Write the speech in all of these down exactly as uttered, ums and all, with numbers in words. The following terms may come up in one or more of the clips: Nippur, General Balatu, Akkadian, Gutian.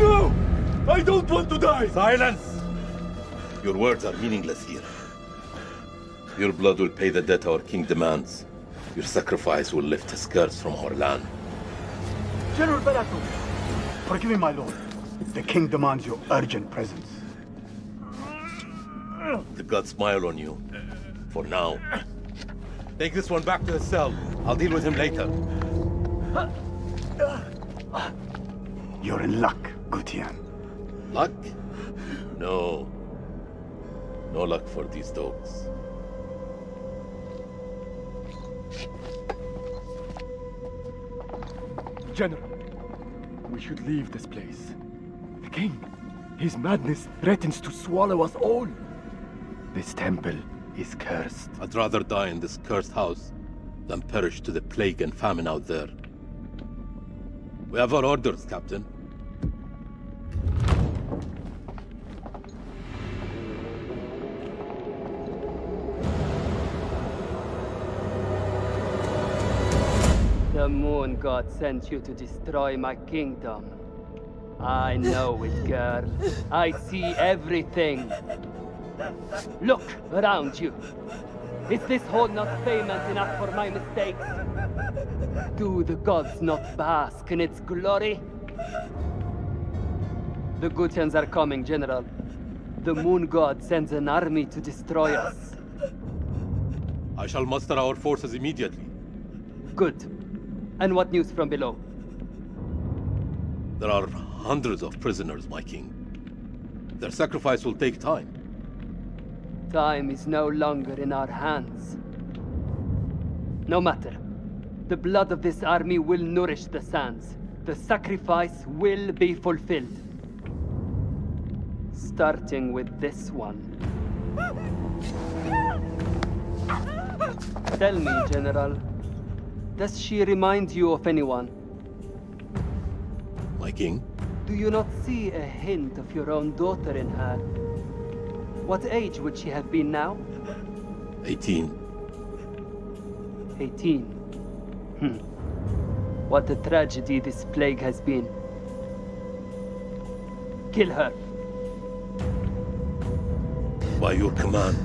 No! I don't want to die! Silence! Your words are meaningless here. Your blood will pay the debt our king demands. Your sacrifice will lift his curse from our land. General Balatu, forgive me, my lord. The king demands your urgent presence. The gods smile on you. For now. Take this one back to his cell. I'll deal with him later. You're in luck, Gutian. Luck? No. No luck for these dogs. General, we should leave this place. The king, his madness threatens to swallow us all. This temple is cursed. I'd rather die in this cursed house than perish to the plague and famine out there. We have our orders, Captain. The moon god sent you to destroy my kingdom. I know it, girl. I see everything. Look around you. Is this hall not famous enough for my mistakes? Do the gods not bask in its glory? The Gutians are coming, General. The moon god sends an army to destroy us. I shall muster our forces immediately. Good. And what news from below? There are hundreds of prisoners, my king. Their sacrifice will take time. Time is no longer in our hands. No matter. The blood of this army will nourish the sands. The sacrifice will be fulfilled. Starting with this one. Tell me, General, does she remind you of anyone? My king? Do you not see a hint of your own daughter in her? What age would she have been now? Eighteen. Eighteen. Hmm. What a tragedy this plague has been. Kill her. By your command.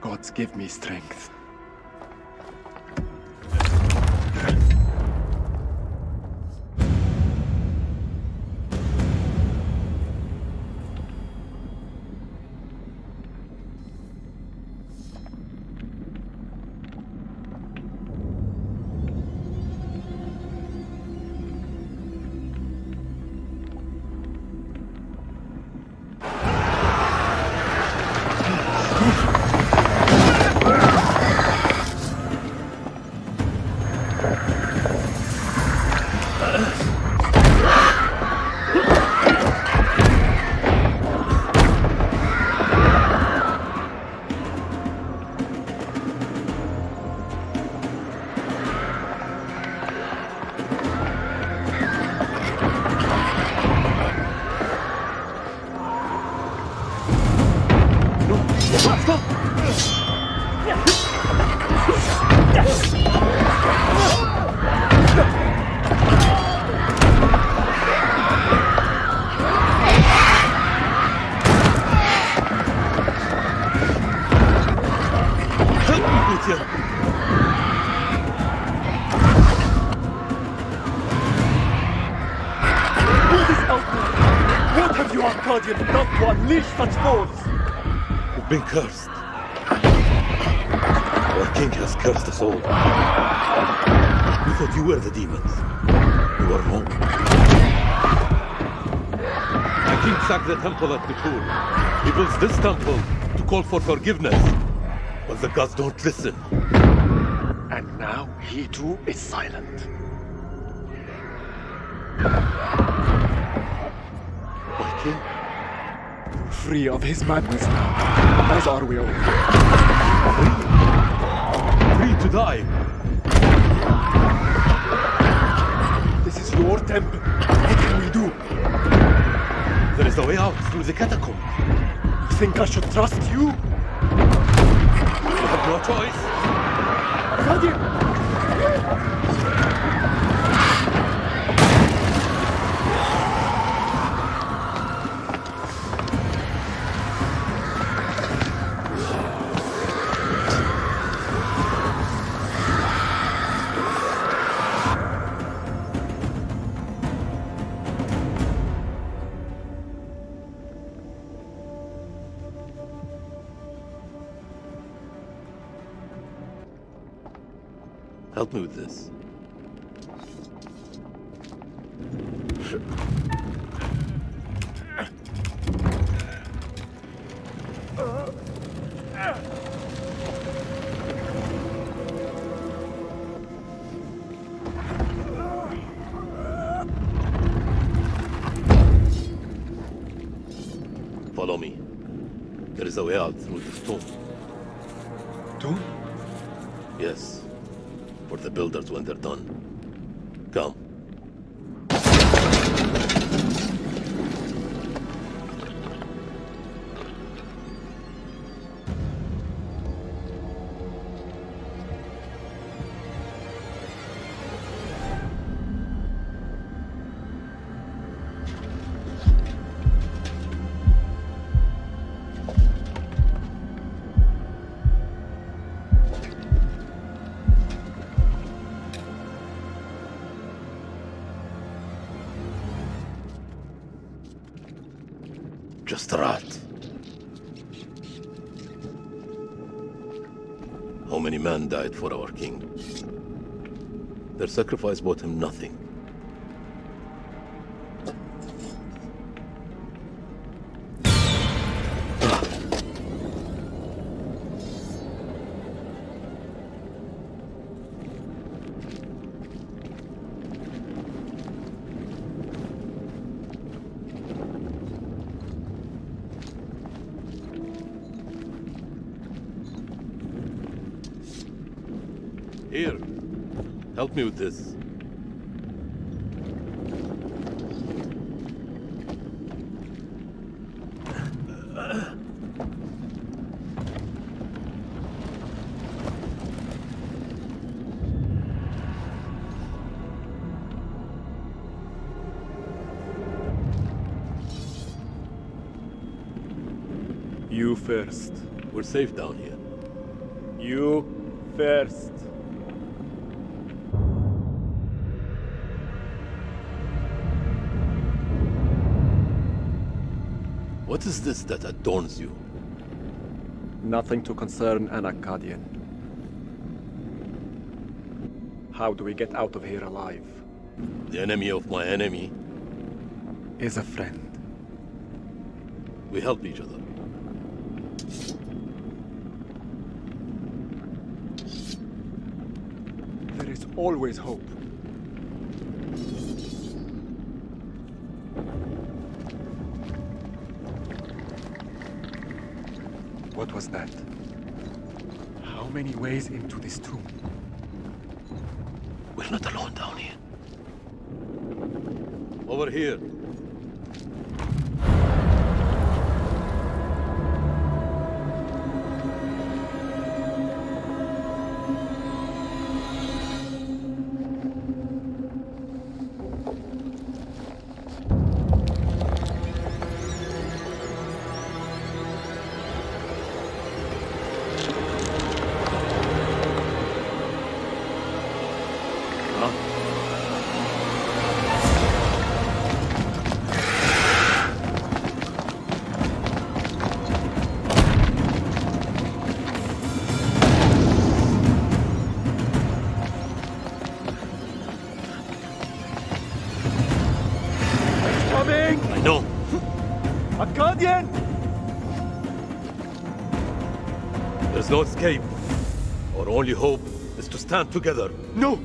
Gods give me strength. Been cursed. Our king has cursed us all. We thought you were the demons. You are wrong. The king sacked the temple at Nippur. He builds this temple to call for forgiveness. But the gods don't listen. And now he too is silent. My king? Free of his madness now, as are we all. Free? Free to die. This is your temple. What can we do? There is a way out through the catacomb. You think I should trust you? You have no choice. Akkadian! Help me with this. Follow me. There is a way out through this tomb. Tomb? Yes. For the builders when they're done. Come. Just a rat. How many men died for our king? Their sacrifice bought him nothing. Here, help me with this. You first. We're safe down here. You first. What is this that adorns you? Nothing to concern an Akkadian. How do we get out of here alive? The enemy of my enemy is a friend. We help each other. There is always hope. What was that? How many ways into this tomb? We're not alone down here. Over here. There's no escape. Our only hope is to stand together. No!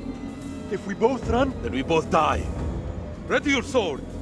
If we both run, then we both die. Ready your sword!